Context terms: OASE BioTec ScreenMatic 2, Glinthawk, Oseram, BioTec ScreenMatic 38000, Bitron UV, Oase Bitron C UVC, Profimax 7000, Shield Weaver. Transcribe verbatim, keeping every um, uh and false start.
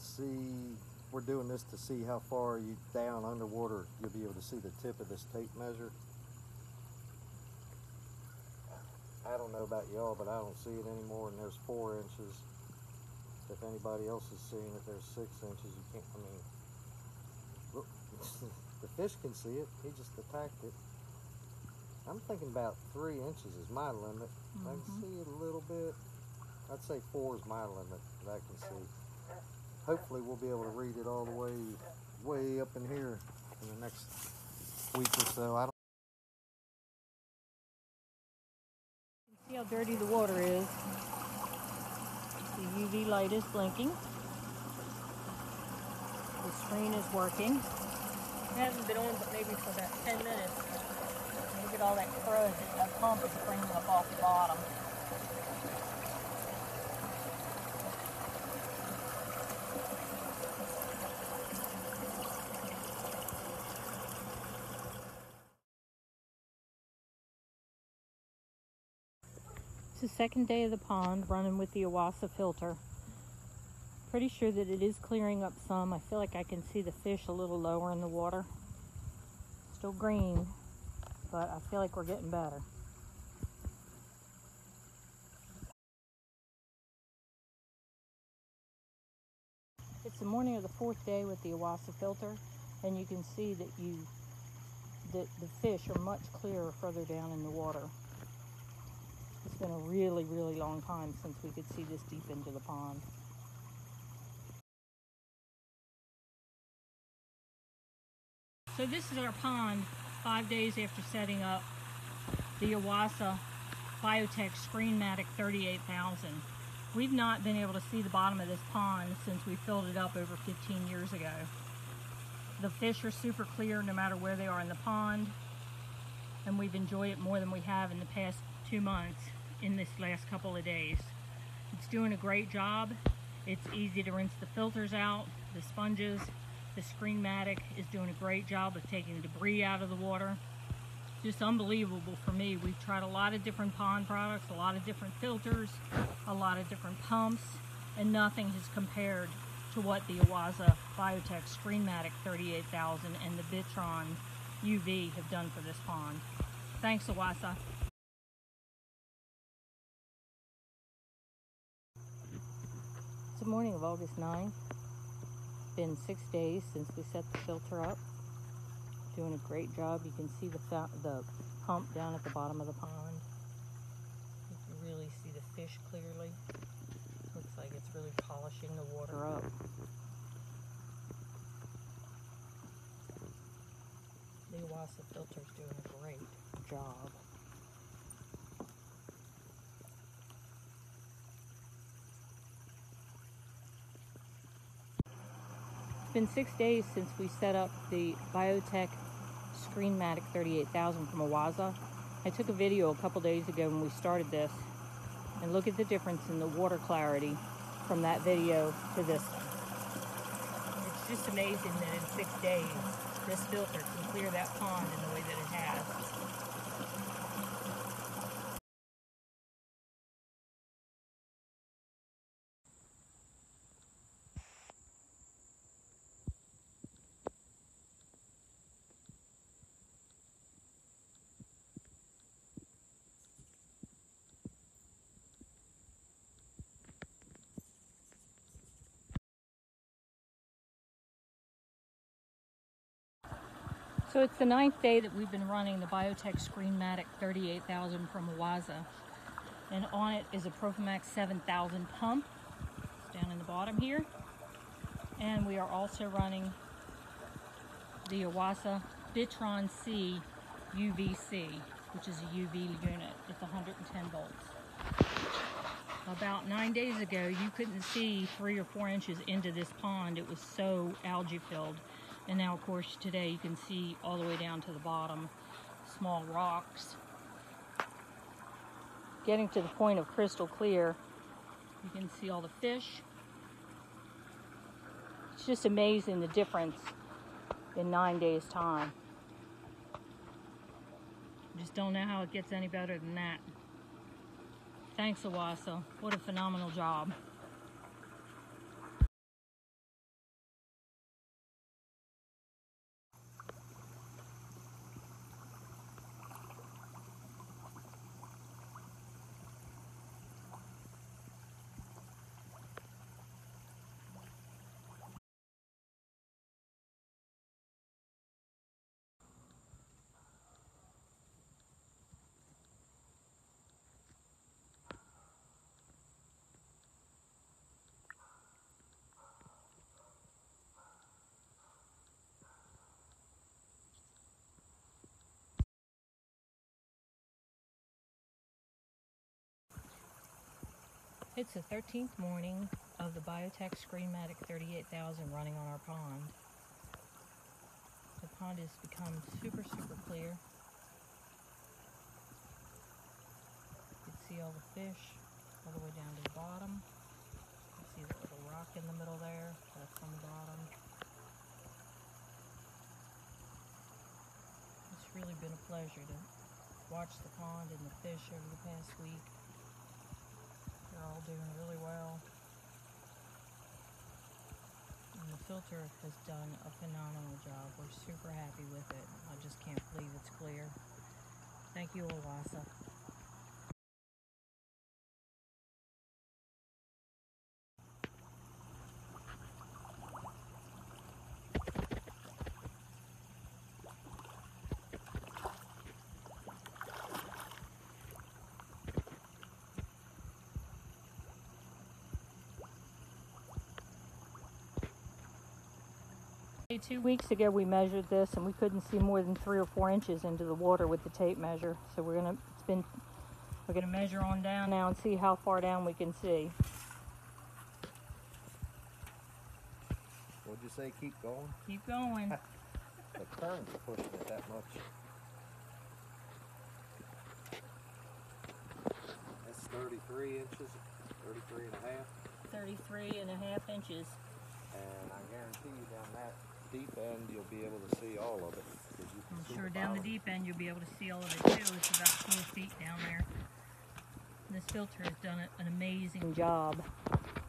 see, we're doing this to see how far you down underwater you'll be able to see the tip of this tape measure. I don't know about y'all, but I don't see it anymore, and there's four inches. If anybody else is seeing it, there's six inches. You can't, I mean, look, the fish can see it. He just attacked it. I'm thinking about three inches is my limit. Mm-hmm. I can see it a little bit. I'd say four is my limit that I can see. Hopefully we'll be able to read it all the way, way up in here in the next week or so. I don't see how dirty the water is. The U V light is blinking. The screen is working. It hasn't been on but maybe for about ten minutes. Look at all that crud that that pump is bringing up off the bottom. It's the second day of the pond running with the Oase filter. Pretty sure that it is clearing up some. I feel like I can see the fish a little lower in the water. Still green, but I feel like we're getting better. It's the morning of the fourth day with the Oase filter, and you can see that you that the fish are much clearer further down in the water. It's been a really, really long time since we could see this deep into the pond. So this is our pond five days after setting up the Oase BioTec ScreenMatic thirty-eight thousand. We've not been able to see the bottom of this pond since we filled it up over fifteen years ago. The fish are super clear no matter where they are in the pond, and we've enjoyed it more than we have in the past two months in this last couple of days. It's doing a great job. It's easy to rinse the filters out, the sponges. The ScreenMatic is doing a great job of taking the debris out of the water. Just unbelievable for me. We've tried a lot of different pond products, a lot of different filters, a lot of different pumps, and nothing has compared to what the Oase BioTec ScreenMatic thirty-eight thousand and the Bitron U V have done for this pond. Thanks, Oase. It's the morning of August ninth. It's been six days since we set the filter up. Doing a great job. You can see the, the pump down at the bottom of the pond. You can really see the fish clearly. Looks like it's really polishing the water up. The Oase filter's doing a great job. It's been six days since we set up the BioTec ScreenMatic thirty-eight thousand from Oase. I took a video a couple days ago when we started this, and look at the difference in the water clarity from that video to this one. It's just amazing that in six days this filter can clear that pond in the way that it has. So it's the ninth day that we've been running the BioTec ScreenMatic thirty-eight thousand from Oase, and on it is a Profimax seven thousand pump down in the bottom here, and we are also running the Oase Bitron C U V C, which is a U V unit. It's one hundred ten volts. About nine days ago, you couldn't see three or four inches into this pond. It was so algae filled. And now, of course, today you can see all the way down to the bottom, small rocks. Getting to the point of crystal clear, you can see all the fish. It's just amazing the difference in nine days' time. Just don't know how it gets any better than that. Thanks, Oase. What a phenomenal job. It's the thirteenth morning of the BioTec ScreenMatic thirty-eight thousand running on our pond. The pond has become super, super clear. You can see all the fish all the way down to the bottom. You can see that little rock in the middle there. That's on the bottom. It's really been a pleasure to watch the pond and the fish over the past week. They're all doing really well. And the filter has done a phenomenal job. We're super happy with it. I just can't believe it's clear. Thank you, Oase. Two weeks ago we measured this and we couldn't see more than three or four inches into the water with the tape measure, so we're gonna it's been we're gonna measure on down now and see how far down we can see. What'd you say? Keep going? Keep going. The current's pushing it that much. That's thirty-three inches, thirty-three and a half. thirty-three and a half inches. And I guarantee you down that deep end you'll be able to see all of it. You can I'm see sure the down the deep end you'll be able to see all of it too. It's about four feet down there. This filter has done an amazing job.